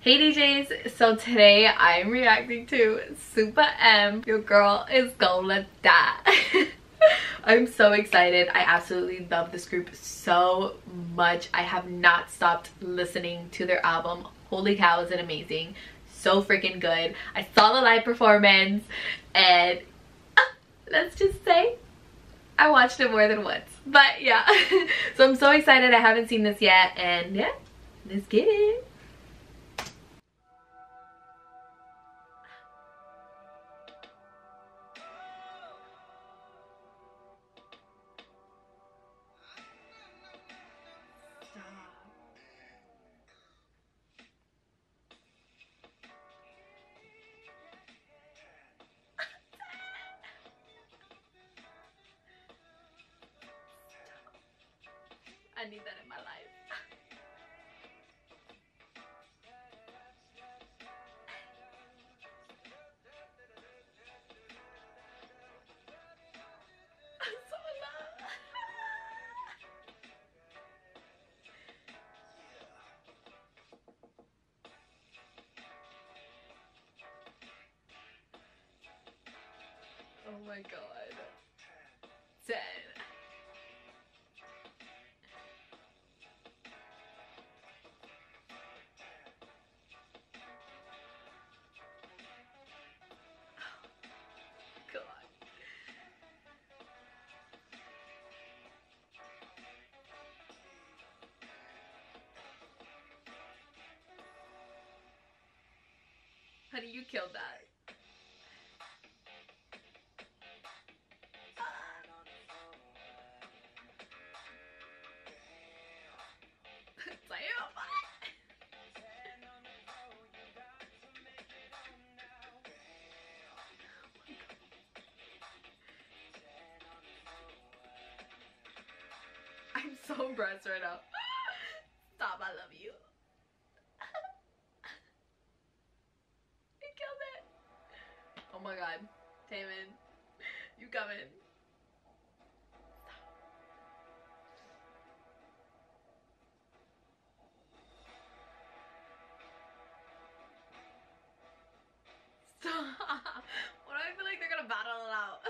Hey DJs, so today I'm reacting to Super M. Your girl is gonna die. I'm so excited. I absolutely love this group so much. I have not stopped listening to their album. Holy cow, is it amazing. So freaking good. I saw the live performance and let's just say I watched it more than once. But yeah, so I'm so excited. I haven't seen this yet and yeah, let's get it. I need that in my life. I'm so in love. Oh my god. 10. Honey, you killed that. I'm so impressed right now. Stop, I love you. Oh my god, Taemin, you coming. Stop. Why do I feel like they're gonna battle it out?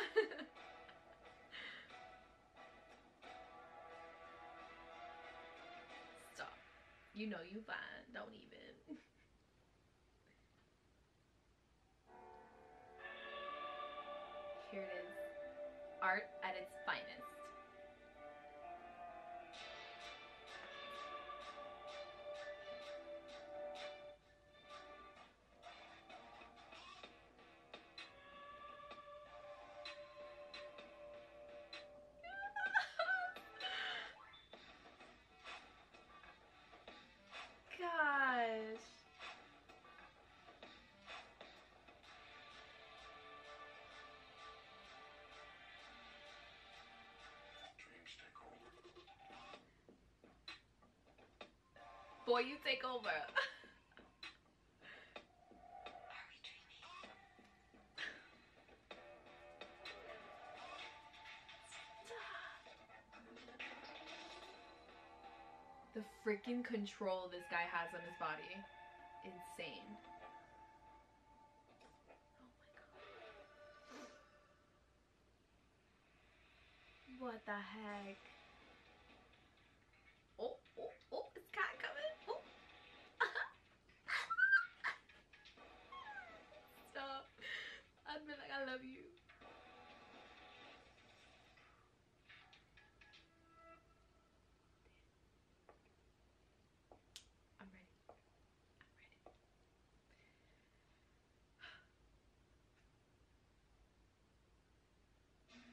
Stop. You know you fine, don't even. Here it is, art at its finest. Gosh. Boy, you take over. The freaking control this guy has on his body. Insane. Oh my god. What the heck? I love you. I'm ready. I'm ready.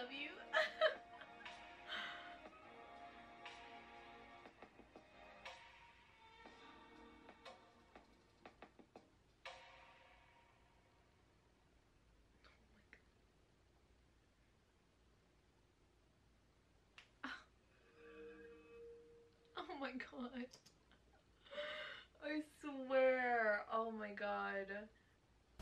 love you. Oh my god, I swear, oh my god,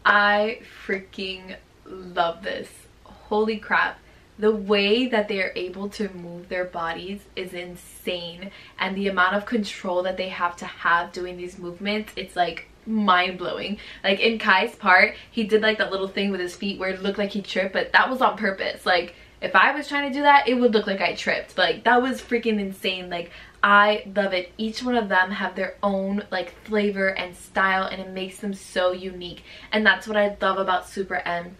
I freaking love this. Holy crap, the way that they are able to move their bodies is insane, and the amount of control that they have to have doing these movements, it's like mind-blowing. Like in Kai's part, he did like that little thing with his feet where it looked like he tripped, but that was on purpose. Like if I was trying to do that, it would look like I tripped. Like that was freaking insane. Like I love it. Each one of them have their own like flavor and style, and it makes them so unique. And that's what I love about Super M,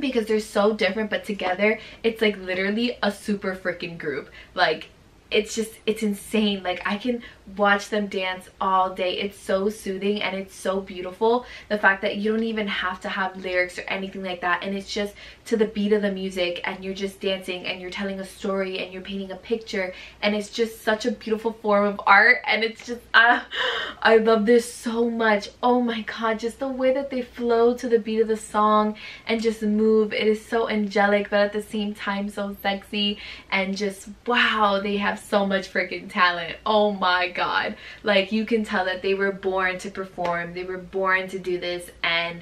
because they're so different, but together it's like literally a super freaking group. Like it's just, it's insane. Like I can watch them dance all day. It's so soothing and it's so beautiful. The fact that you don't even have to have lyrics or anything like that, and it's just to the beat of the music, and you're just dancing and you're telling a story and you're painting a picture, and it's just such a beautiful form of art. And it's just I love this so much. Oh my god, just the way that they flow to the beat of the song and just move, it is so angelic but at the same time so sexy, and just wow, they have so much freaking talent. Oh my god, like you can tell that they were born to perform, they were born to do this, and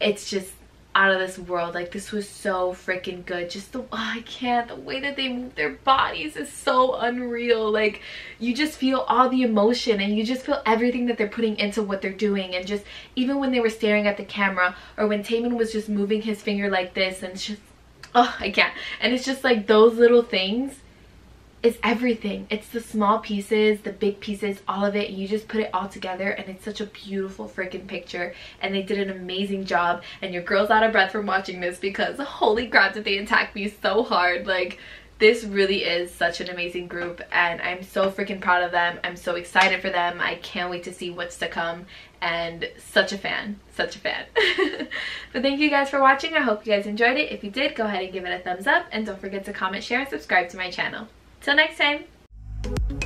it's just out of this world. Like this was so freaking good. Just the the way that they move their bodies is so unreal. Like you just feel all the emotion, and you just feel everything that they're putting into what they're doing. And just even when they were staring at the camera, or when Taemin was just moving his finger like this, and just and it's just like those little things is everything. It's the small pieces, the big pieces, all of it. You just put it all together and it's such a beautiful freaking picture, and they did an amazing job. And your girl's out of breath from watching this, because holy crap did they attack me so hard. Like this really is such an amazing group, and I'm so freaking proud of them. I'm so excited for them. I can't wait to see what's to come, and such a fan. But thank you guys for watching. I hope you guys enjoyed it. If you did, go ahead and give it a thumbs up, and don't forget to comment, share, and subscribe to my channel. Till next time!